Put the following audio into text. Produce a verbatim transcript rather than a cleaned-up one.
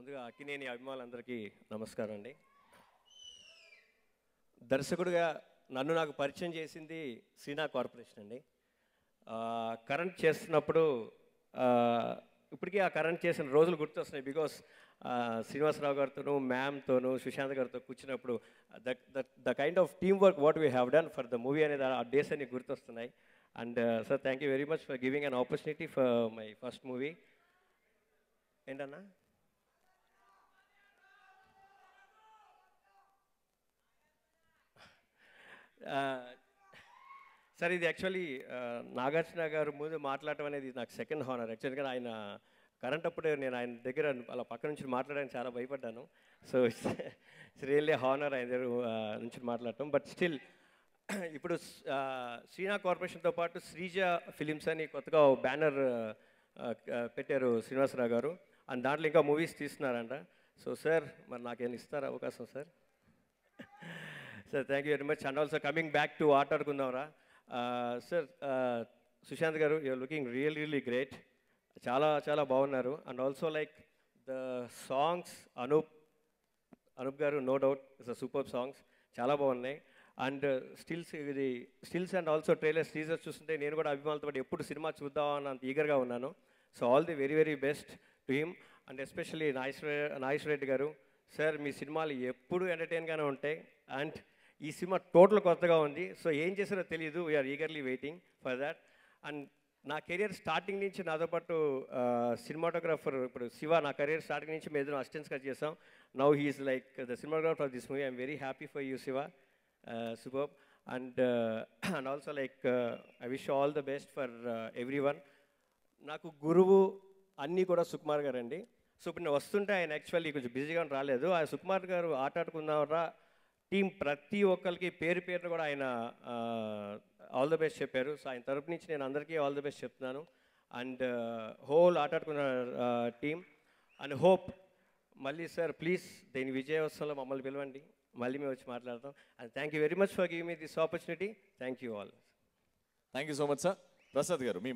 ముందుగా అక్కినేని అభిమానులందరికీ నమస్కారం అండి. దర్శకుడిగా నన్ను నాకు పరిచయం చేసింది సీనా కార్పొరేషన్ అండి. కరెంట్ చేస్తున్నప్పుడు ఇప్పటికీ ఆ కరెంట్ చేసిన రోజులు గుర్తొస్తున్నాయి. బికాస్ శ్రీనివాసరావు గారితోనూ మ్యామ్తోనూ సుశాంత్ గారితో కూర్చున్నప్పుడు that that the kind of team work what we have done for the movie అనేది ఆ డేస్ అన్ని గుర్తొస్తున్నాయి. And uh, sir, thank you very much for giving an opportunity for my first movie. And Anna? Uh, sir, it actually uh, Nagarjuna garu mundu maatladam anedi naaku second honor. Actually ayana current appude nenu ayana degara ala pakka nunchi maatladaniki chaala bayapaddanu. So it's, it's really an honor ayana nunchi maatladam. But still, ఇప్పుడు శ్రీనా కార్పొరేషన్తో పాటు Sreeja films అని కొత్తగా banner పెట్టారు శ్రీనివాసరావు గారు. And దాంట్లో ఇంకా movies తీస్తున్నారంట. So sir మరి నాకేం ఇస్తారా అవకాశం sir? Sir thank you very much. And also coming back to ఆటాడుకుందాం రా, sir Sushant garu you're looking real really great. చాలా చాలా బాగున్నారు. And also like the songs Anup Anup garu no doubt it's a super songs, చాలా బాగున్నాయి. అండ్ స్టిల్స్ ఇది stills and also trailers teasers చూస్తుంటే నేను కూడా అభిమానులతో పాటు ఎప్పుడు సినిమా చూద్దామని అంత ఈగర్గా ఉన్నాను. So all the very very best to him. And especially Nageshwara Nageshwara Reddy garu, sir మీ సినిమాలు ఎప్పుడు ఎంటర్టైన్గానే ఉంటాయి. అండ్ ఈ సినిమా టోటల్ కొత్తగా ఉంది. సో ఏం చేశారో తెలియదు. We're eagerly waiting for that. And నా కెరియర్ స్టార్టింగ్ నుంచి నాతో పాటు సినిమాటోగ్రాఫర్ ఇప్పుడు శివ, నా కెరియర్ స్టార్టింగ్ నుంచి మేము ఏదైనా అసిస్టెంట్స్గా చేసాం. Now he is like the cinematographer of this movie. I'm very happy for you Shiva. Uh, superb. And uh, and also like uh, I wish all the best for uh, everyone. నాకు గురువు అన్నీ కూడా సుకుమార్ గారు అండి. సో ఇప్పుడు నేను వస్తుంటే ఆయన యాక్చువల్లీ కొంచెం బిజీగా రాలేదు. ఆ సుకుమార్ గారు ఆటాడుకుందామరా టీం ప్రతి ఒక్కరికి పేరు పేరును కూడా ఆయన ఆల్ ద బెస్ట్ చెప్పారు. సో ఆయన తరపు నుంచి నేను అందరికీ ఆల్ ద బెస్ట్ చెప్తున్నాను. అండ్ హోల్ ఆటాడుకున్న టీం అండ్ హోప్. మళ్ళీ సార్ ప్లీజ్ దీని విజయోత్సవంలో మమ్మల్ని పిలవండి, మళ్ళీ మేము వచ్చి మాట్లాడతాం. And thank you very much for giving me this opportunity. Thank you all. Thank you so much sir. Prasad garu me